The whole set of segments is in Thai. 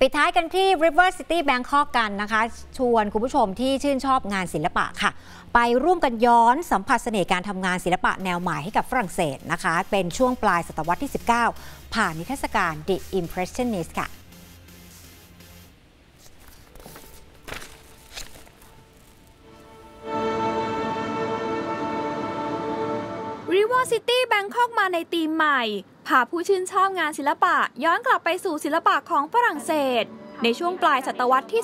ปิดท้ายกันที่ River City Bangkok กันนะคะชวนคุณผู้ชมที่ชื่นชอบงานศิลปะค่ะไปร่วมกันย้อนสัมผัสเสน่ห์การทำงานศิลปะแนวใหม่ให้กับฝรั่งเศสนะคะเป็นช่วงปลายศตวรรษที่ 19 ผ่านนิทรรศการ The Impressionists ค่ะRiver City Bangkok มาในธีมใหม่พาผู้ชื่นชอบงานศิลปะย้อนกลับไปสู่ศิลปะของฝรั่งเศสในช่วงปลายศตวรรษที่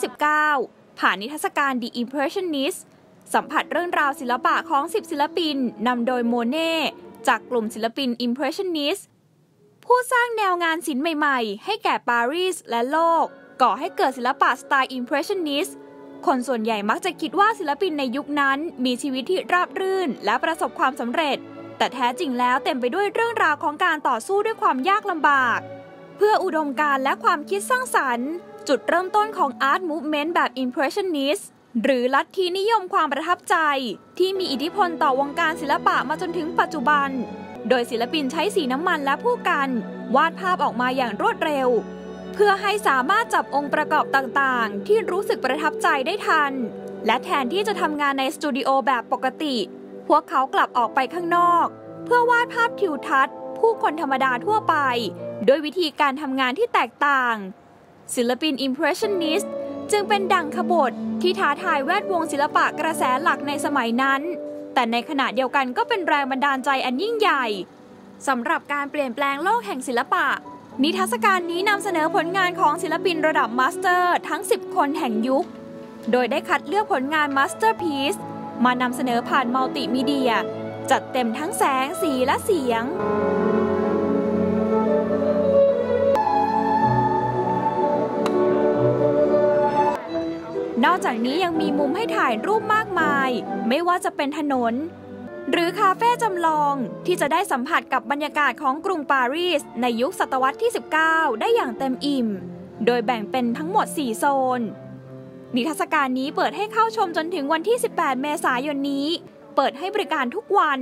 19 ผ่านนิทรรศการ The Impressionists สัมผัสเรื่องราวศิลปะของ10ศิลปินนำโดยโมเน่จากกลุ่มศิลปิน Impressionists ผู้สร้างแนวงานศิลป์ใหม่ๆให้แก่ปารีสและโลกก่อให้เกิดศิลปะสไตล์ Impressionistsคนส่วนใหญ่มักจะคิดว่าศิลปินในยุคนั้นมีชีวิตที่ราบรื่นและประสบความสำเร็จแต่แท้จริงแล้วเต็มไปด้วยเรื่องราวของการต่อสู้ด้วยความยากลำบากเพื่ออุดมการณ์และความคิดสร้างสรรค์จุดเริ่มต้นของ Art Movement แบบ Impressionist หรือลัทธินิยมความประทับใจที่มีอิทธิพลต่อวงการศิลปะมาจนถึงปัจจุบันโดยศิลปินใช้สีน้ำมันและผู้กันวาดภาพออกมาอย่างรวดเร็วเพื่อให้สามารถจับองค์ประกอบต่างๆที่รู้สึกประทับใจได้ทันและแทนที่จะทำงานในสตูดิโอแบบปกติพวกเขากลับออกไปข้างนอกเพื่อวาดภาพทิวทัศน์ผู้คนธรรมดาทั่วไปด้วยวิธีการทำงานที่แตกต่างศิลปิน Impressionist จึงเป็นดั่งขบถที่ท้าทายแวดวงศิลปะกระแสหลักในสมัยนั้นแต่ในขณะเดียวกันก็เป็นแรงบันดาลใจอันยิ่งใหญ่สำหรับการเปลี่ยนแปลงโลกแห่งศิลปะนิทรรศการนี้นำเสนอผลงานของศิลปินระดับมาสเตอร์ทั้ง10คนแห่งยุคโดยได้คัดเลือกผลงานมาสเตอร์พีซมานำเสนอผ่านมัลติมีเดียจัดเต็มทั้งแสงสีและเสียงนอกจากนี้ยังมีมุมให้ถ่ายรูปมากมายไม่ว่าจะเป็นถนนหรือคาเฟ่จำลองที่จะได้สัมผัสกับบรรยากาศของกรุงปารีสในยุคศตวรรษที่ 19 ได้อย่างเต็มอิ่มโดยแบ่งเป็นทั้งหมด4โซนนิทรรศการนี้เปิดให้เข้าชมจนถึงวันที่ 18 เมษายนนี้เปิดให้บริการทุกวัน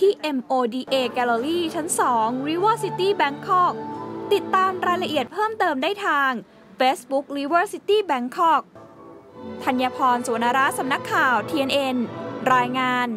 ที่ MODA Gallery ชั้น 2 River City Bangkok ติดตามรายละเอียดเพิ่มเติมได้ทาง Facebook River City Bangkok ธัญพร สุวรรณรัตน์ สำนักข่าว TNN รายงาน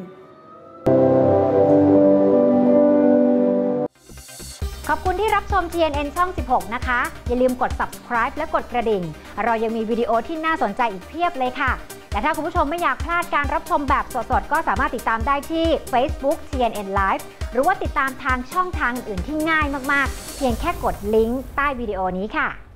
ขอบคุณที่รับชม TNN ช่อง 16 นะคะอย่าลืมกด subscribe และกดกระดิ่งเรายังมีวิดีโอที่น่าสนใจอีกเพียบเลยค่ะและถ้าคุณผู้ชมไม่อยากพลาดการรับชมแบบสดๆก็สามารถติดตามได้ที่ Facebook TNN Live หรือว่าติดตามทางช่องทางอื่นที่ง่ายมากๆเพียงแค่กดลิงก์ใต้วิดีโอนี้ค่ะ